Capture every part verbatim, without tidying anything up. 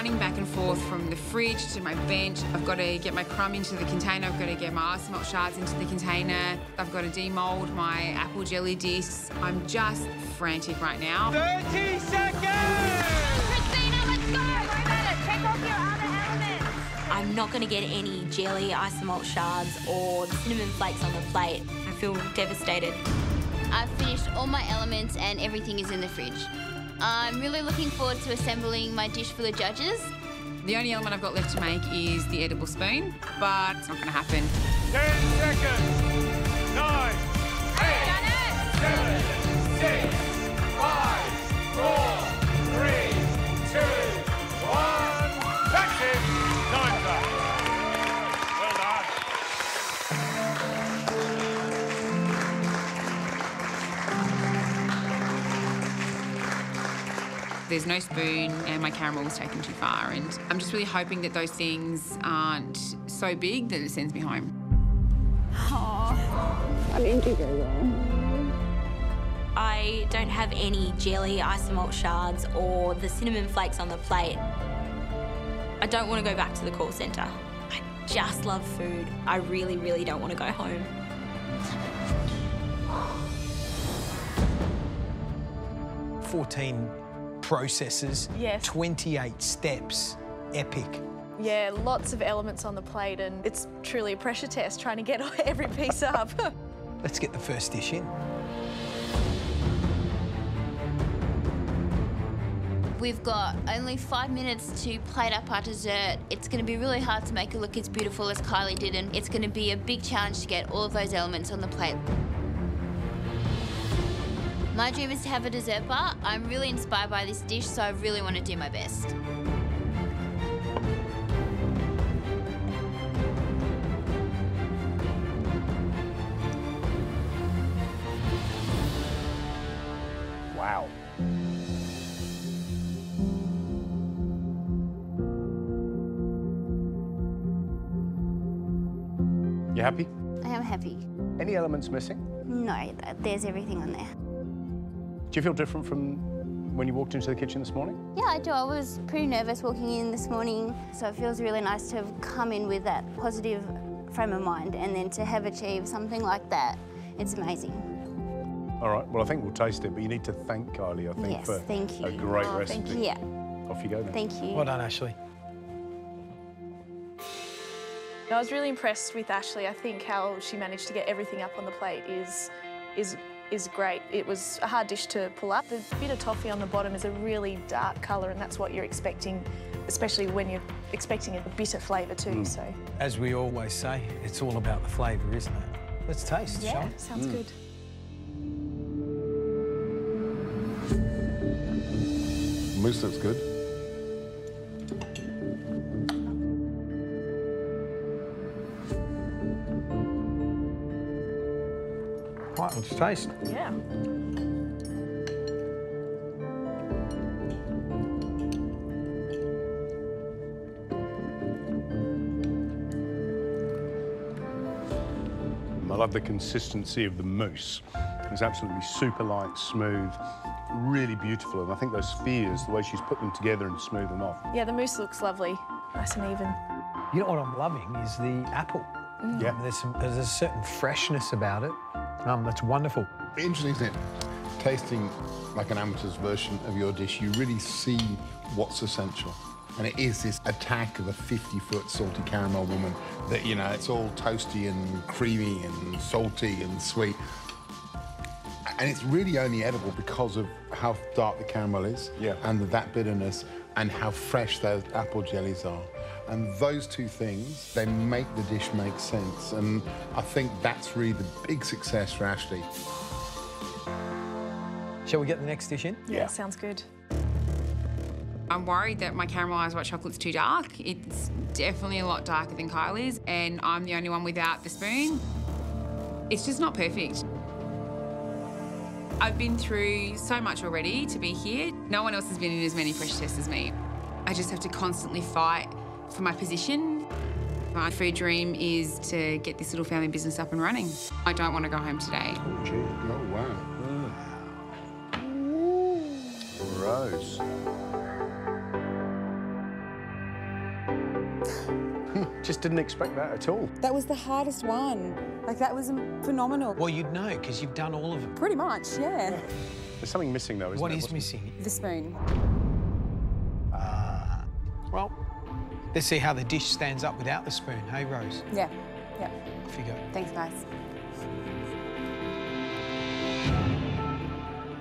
running back and forth from the fridge to my bench. I've got to get my crumb into the container. I've got to get my isomalt shards into the container. I've got to demold my apple jelly discs. I'm just frantic right now. thirty seconds! Christina, let's go! Go about it. Check off your other elements. I'm not going to get any jelly, isomalt shards or cinnamon flakes on the plate. I feel devastated. I've finished all my elements and everything is in the fridge. I'm really looking forward to assembling my dish for the judges. The only element I've got left to make is the edible spoon, but it's not going to happen. ten seconds. Nine. Eight. Seven. Six. Five. Four. Three. Two. One. That's it. Nine back. Well done. There's no spoon and my camera was taken too far, and I'm just really hoping that those things aren't so big that it sends me home. Aww. I didn't do very well. I don't have any jelly, isomalt shards or the cinnamon flakes on the plate. I don't want to go back to the call centre. I just love food. I really, really don't want to go home. fourteen processes, yes. twenty-eight steps, epic. Yeah, lots of elements on the plate, and it's truly a pressure test trying to get every piece up. Let's get the first dish in. We've got only five minutes to plate up our dessert. It's going to be really hard to make it look as beautiful as Kylie did, and it's going to be a big challenge to get all of those elements on the plate. My dream is to have a dessert bar. I'm really inspired by this dish, so I really want to do my best. Wow. You happy? I am happy. Any elements missing? No, there's everything on there. Do you feel different from when you walked into the kitchen this morning? Yeah, I do. I was pretty nervous walking in this morning, so it feels really nice to have come in with that positive frame of mind, and then to have achieved something like that, it's amazing. All right, well, I think we'll taste it, but you need to thank Kylie, I think, yes, for thank you. a great oh, recipe. Thank you. Yeah. Off you go then. Thank you. Well done, Ashley. I was really impressed with Ashley. I think how she managed to get everything up on the plate is, is, is great. It was a hard dish to pull up. The bit of toffee on the bottom is a really dark colour, and that's what you're expecting, especially when you're expecting a bitter flavour too, mm. so. As we always say, it's all about the flavour, isn't it? Let's taste, yeah, shall we? Sounds mm. good. Mousse looks good. Right, let's taste. Yeah. I love the consistency of the mousse. It's absolutely super light, smooth, really beautiful. And I think those spheres, the way she's put them together and smoothed them off. Yeah, the mousse looks lovely, nice and even. You know what I'm loving is the apple. Mm. Yeah. There's, some, there's a certain freshness about it. Um, that's wonderful. Interesting, isn't it? Tasting like an amateur's version of your dish, you really see what's essential. And it is this attack of a fifty-foot salty caramel woman that, you know, it's all toasty and creamy and salty and sweet. And it's really only edible because of how dark the caramel is, yeah, and that bitterness, and how fresh those apple jellies are. And those two things, they make the dish make sense. And I think that's really the big success for Ashley. Shall we get the next dish in? Yeah, yeah. Sounds good. I'm worried that my caramelised white chocolate's too dark. It's definitely a lot darker than Kylie's, and I'm the only one without the spoon. It's just not perfect. I've been through so much already to be here. No one else has been in as many pressure tests as me. I just have to constantly fight for my position. My food dream is to get this little family business up and running. I don't want to go home today. Oh, gee. Oh, wow. Wow. Rose. just didn't expect that at all. That was the hardest one. Like, that was phenomenal. Well, you'd know, because you've done all of them. Pretty much, yeah. There's something missing, though, isn't there? What is missing? The spoon. Uh, well, let's see how the dish stands up without the spoon, hey, Rose? Yeah, yeah. Off you go. Thanks, guys.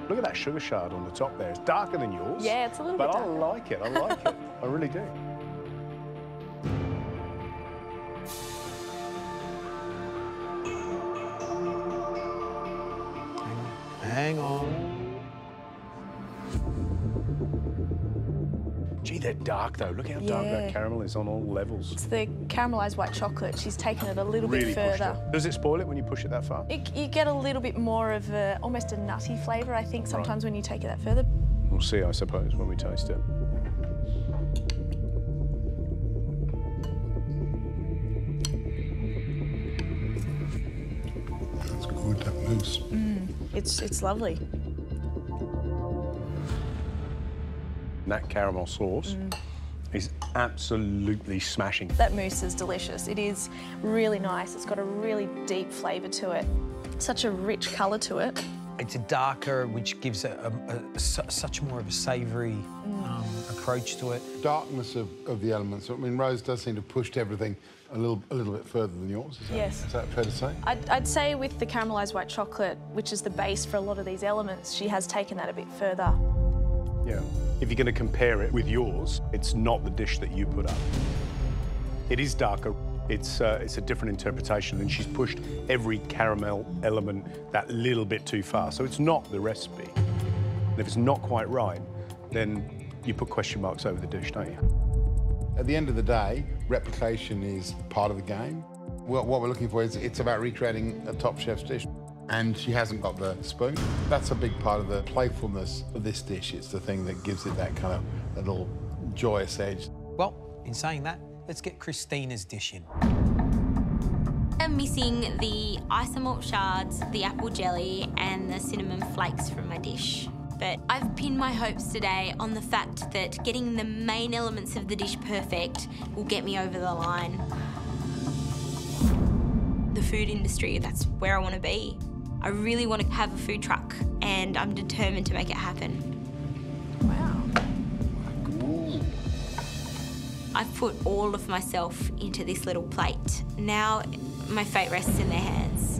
Look at that sugar shard on the top there. It's darker than yours. Yeah, it's a little bit darker. But I like it, I like it. I really do. Hang on. Gee, they're dark, though. Look how dark yeah. that caramel is on all levels. It's the caramelised white chocolate. She's taken it a little really bit further. It. Does it spoil it when you push it that far? It, you get a little bit more of a, almost a nutty flavour, I think, sometimes right. when you take it that further. We'll see, I suppose, when we taste it. That's good, that mousse. It's, it's lovely. That caramel sauce mm. is absolutely smashing. That mousse is delicious. It is really nice. It's got a really deep flavour to it. Such a rich colour to it. It's a darker, which gives a, a, a, such more of a savoury mm. um, approach to it. Darkness of, of the elements. I mean, Rose does seem to have pushed everything a little, a little bit further than yours. Is that, yes. Is that fair to say? I'd, I'd say with the caramelised white chocolate, which is the base for a lot of these elements, she has taken that a bit further. Yeah. If you're going to compare it with yours, it's not the dish that you put up. It is darker. It's, uh, it's a different interpretation, and she's pushed every caramel element that little bit too far. So it's not the recipe. And if it's not quite right, then you put question marks over the dish, don't you? At the end of the day, replication is part of the game. What we're looking for is it's about recreating a top chef's dish. And she hasn't got the spoon. That's a big part of the playfulness of this dish. It's the thing that gives it that kind of that little joyous edge. Well, in saying that, let's get Christina's dish in. I'm missing the isomalt shards, the apple jelly, and the cinnamon flakes from my dish. But I've pinned my hopes today on the fact that getting the main elements of the dish perfect will get me over the line. The food industry, that's where I want to be. I really want to have a food truck, and I'm determined to make it happen. I've put all of myself into this little plate. Now, my fate rests in their hands.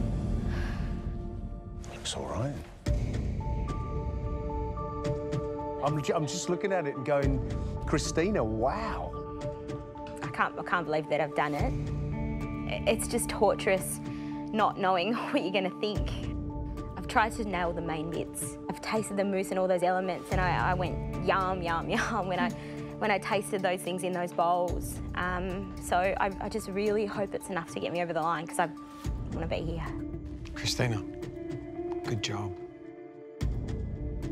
Looks all right. I'm, I'm just looking at it and going, Christina, wow. I can't, I can't believe that I've done it. It's just torturous not knowing what you're going to think. I've tried to nail the main bits. I've tasted the mousse and all those elements, and I, I went yum, yum, yum when I... when I tasted those things in those bowls. Um, so I, I just really hope it's enough to get me over the line, because I want to be here. Christina, good job.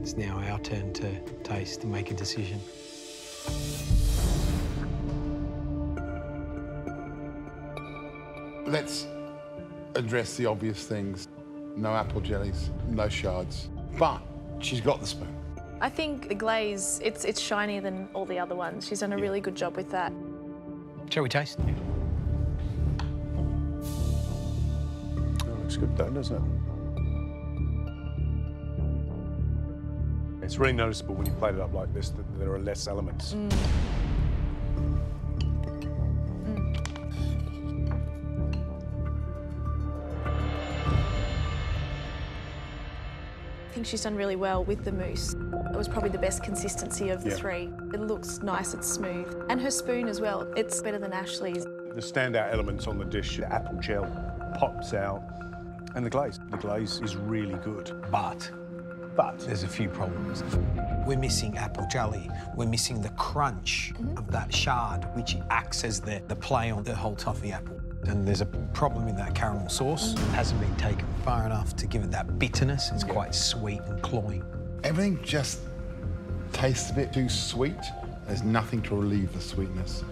It's now our turn to taste and make a decision. Let's address the obvious things. No apple jellies, no shards, but she's got the spoon. I think the glaze, it's, it's shinier than all the other ones. She's done a yeah. really good job with that. Shall we taste? Yeah. That looks good though, doesn't it? It's really noticeable when you plate it up like this that there are less elements. Mm. I think she's done really well with the mousse. It was probably the best consistency of the yeah. three. It looks nice, it's smooth. And her spoon as well, it's better than Ashley's. The standout elements on the dish, the apple gel pops out, and the glaze. The glaze is really good, but, but there's a few problems. We're missing apple jelly. We're missing the crunch mm-hmm. of that shard, which acts as the, the play on the whole toffee apple. And there's a problem in that caramel sauce. It hasn't been taken far enough to give it that bitterness. It's yeah. quite sweet and cloying. Everything just tastes a bit too sweet. There's nothing to relieve the sweetness.